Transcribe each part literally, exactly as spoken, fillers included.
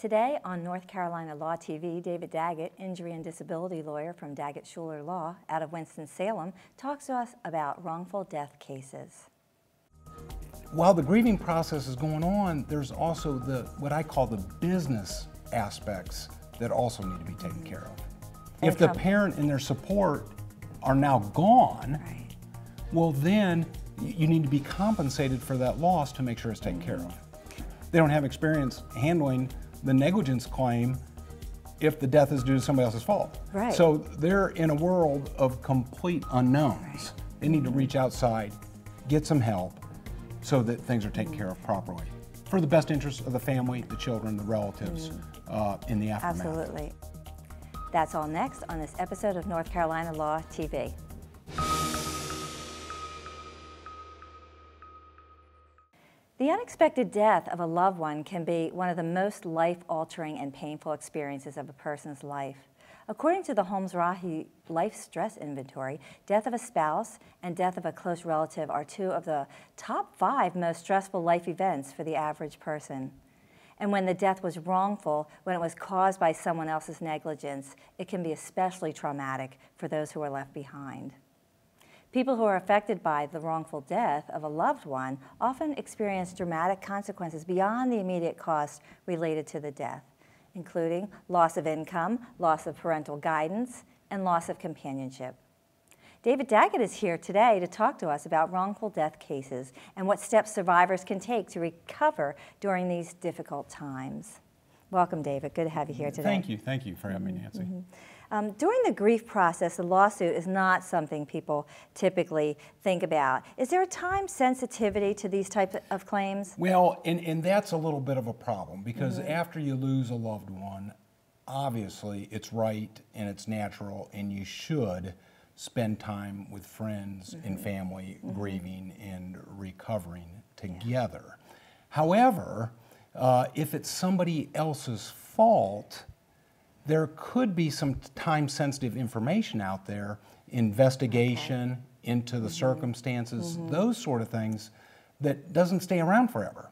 Today on North Carolina Law T V, David Daggett, injury and disability lawyer from Daggett Shuler Law out of Winston-Salem, talks to us about wrongful death cases. While the grieving process is going on, there's also the what I call the business aspects that also need to be taken care of. If the parent and their support are now gone, right. well then you need to be compensated for that loss to make sure it's taken care of. They don't have experience handling the negligence claim if the death is due to somebody else's fault. Right. So they're in a world of complete unknowns. Right. They need to reach outside, get some help, so that things are taken care of properly for the best interest of the family, the children, the relatives uh, in the aftermath. Absolutely. That's all next on this episode of North Carolina Law T V. The unexpected death of a loved one can be one of the most life-altering and painful experiences of a person's life. According to the Holmes-Rahe Life Stress Inventory, death of a spouse and death of a close relative are two of the top five most stressful life events for the average person. And when the death was wrongful, when it was caused by someone else's negligence, it can be especially traumatic for those who are left behind. People who are affected by the wrongful death of a loved one often experience dramatic consequences beyond the immediate cost related to the death, including loss of income, loss of parental guidance, and loss of companionship. David Daggett is here today to talk to us about wrongful death cases and what steps survivors can take to recover during these difficult times. Welcome, David. Good to have you here today. Thank you. Thank you for having me, Nancy. Mm-hmm. Um, during the grief process, a lawsuit is not something people typically think about. Is there a time sensitivity to these types of claims? Well, and, and that's a little bit of a problem, because mm-hmm. after you lose a loved one, obviously it's right and it's natural, and you should spend time with friends mm-hmm. and family mm-hmm. grieving and recovering together. Yeah. However, uh, if it's somebody else's fault, there could be some time-sensitive information out there, investigation okay. into the mm-hmm. circumstances, mm-hmm. those sort of things, that doesn't stay around forever.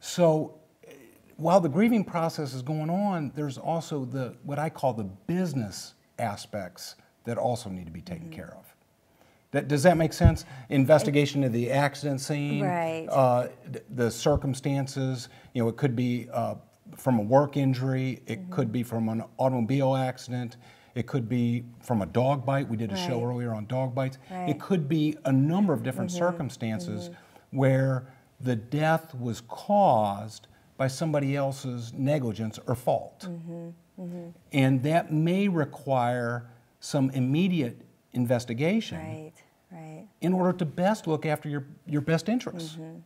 So while the grieving process is going on, there's also the what I call the business aspects that also need to be taken mm-hmm. care of. That, does that make sense? Investigation of the accident scene, right. uh, the circumstances, you know, it could be uh, from a work injury, it mm-hmm. could be from an automobile accident, it could be from a dog bite. We did a right. show earlier on dog bites. Right. It could be a number of different mm-hmm. circumstances mm-hmm. where the death was caused by somebody else's negligence or fault. Mm-hmm. Mm-hmm. And that may require some immediate investigation right. Right. in order to best look after your, your best interests. Mm-hmm.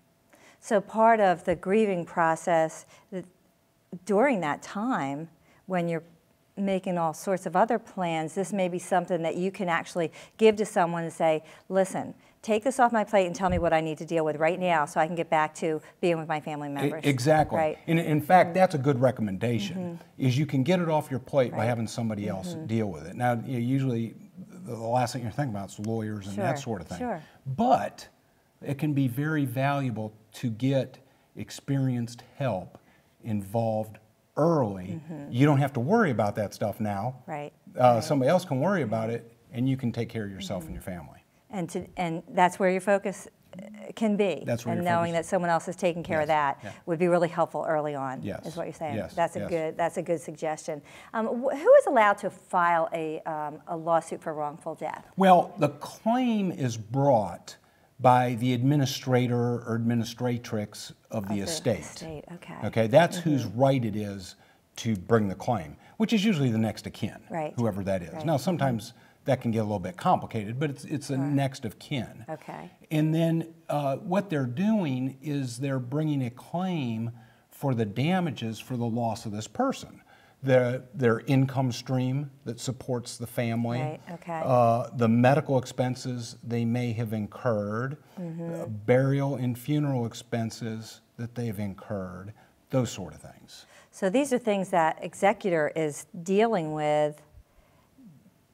So part of the grieving process, the, during that time, when you're making all sorts of other plans, this may be something that you can actually give to someone and say, listen, take this off my plate and tell me what I need to deal with right now so I can get back to being with my family members. Exactly. Right? And in fact, that's a good recommendation, mm-hmm. is you can get it off your plate right. by having somebody else mm-hmm. deal with it. Now, you know, usually the last thing you're thinking about is lawyers and sure. that sort of thing. Sure. But it can be very valuable to get experienced help involved early. Mm-hmm. You don't have to worry about that stuff now. Right. Uh, right. Somebody else can worry about it, and you can take care of yourself mm-hmm. and your family. And to, and that's where your focus can be. That's where and your knowing focus. That someone else is taking care yes. of that yeah. would be really helpful early on. Yes. Is what you're saying. Yes. That's a yes. good. That's a good suggestion. Um, who is allowed to file a um, a lawsuit for wrongful death? Well, the claim is brought by the administrator or administratrix of the, of the estate. estate. Okay. Okay, that's mm-hmm. whose right it is to bring the claim, which is usually the next of kin, right. whoever that is. Right. Now, sometimes that can get a little bit complicated, but it's it's a right. next of kin. Okay. And then uh, what they're doing is they're bringing a claim for the damages for the loss of this person. Their, their income stream that supports the family, right, okay. uh, the medical expenses they may have incurred, mm-hmm. uh, burial and funeral expenses that they've incurred, those sort of things. So these are things that executor is dealing with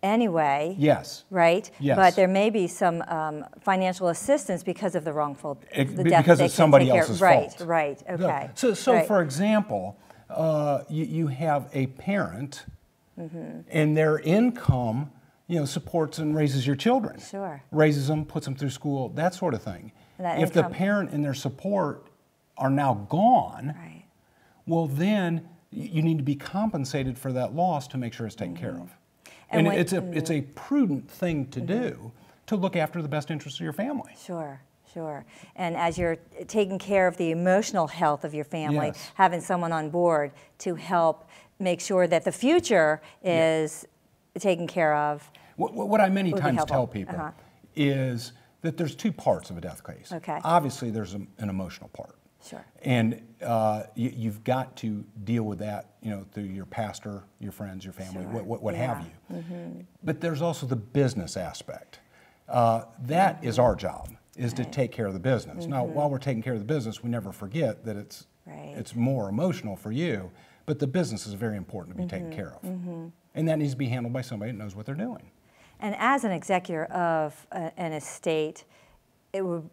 anyway. Yes. Right? Yes. But there may be some um, financial assistance because of the wrongful, it, the death because of somebody else's fault. Right, right, okay. So, so right. for example, uh, you, you have a parent, mm-hmm. and their income, you know, supports and raises your children. Sure. Raises them, puts them through school, that sort of thing. That if income. The parent and their support are now gone, right. well, then you need to be compensated for that loss to make sure it's taken mm-hmm. care of. And, and when, it's a mm-hmm. it's a prudent thing to mm-hmm. do, to look after the best interests of your family. Sure. Sure. And as you're taking care of the emotional health of your family, yes. having someone on board to help make sure that the future is yeah. taken care of. What, what I many times tell people uh-huh. is that there's two parts of a death case. Okay. Obviously, there's a, an emotional part. Sure. And uh, you, you've got to deal with that, you know, through your pastor, your friends, your family, sure. what, what, what yeah. have you. Mm-hmm. But there's also the business aspect. Uh, that mm-hmm. is our job. Is right. to take care of the business. Mm-hmm. Now, while we're taking care of the business, we never forget that it's right. it's more emotional for you, but the business is very important to be mm-hmm. taken care of. Mm-hmm. And that needs to be handled by somebody that knows what they're doing. And as an executor of a, an estate, it would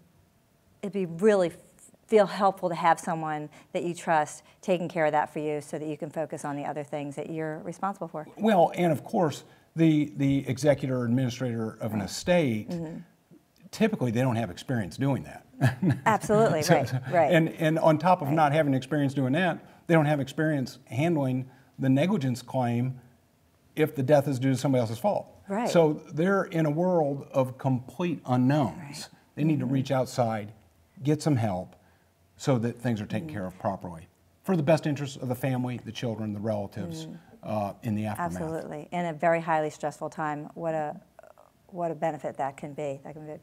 it'd be really feel helpful to have someone that you trust taking care of that for you so that you can focus on the other things that you're responsible for. Well, and of course, the, the executor or administrator of right. an estate, mm-hmm. typically they don't have experience doing that. Absolutely, so, right, right. And, and on top of right. not having experience doing that, they don't have experience handling the negligence claim if the death is due to somebody else's fault. Right. So they're in a world of complete unknowns. Right. They need mm-hmm. to reach outside, get some help, so that things are taken mm-hmm. care of properly for the best interests of the family, the children, the relatives, mm-hmm. uh, in the aftermath. Absolutely, in a very highly stressful time. What a What a benefit that can be. That can be.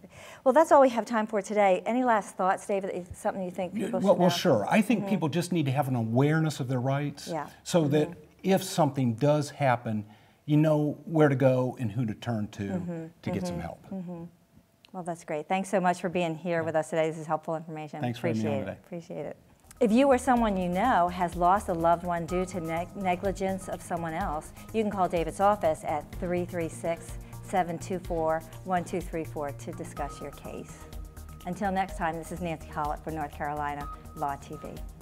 Well, that's all we have time for today. Any last thoughts, David? Something you think people well, should know? Well, sure. I think mm-hmm. people just need to have an awareness of their rights yeah. so mm-hmm. that if something does happen, you know where to go and who to turn to mm-hmm. to get mm-hmm. some help. Mm-hmm. Well, that's great. Thanks so much for being here yeah. with us today. This is helpful information. Thanks Appreciate for being here today. Appreciate it. If you or someone you know has lost a loved one due to ne negligence of someone else, you can call David's office at three three six, seven two four, one two three four to discuss your case. Until next time, this is Nancy Hollett for North Carolina Law T V.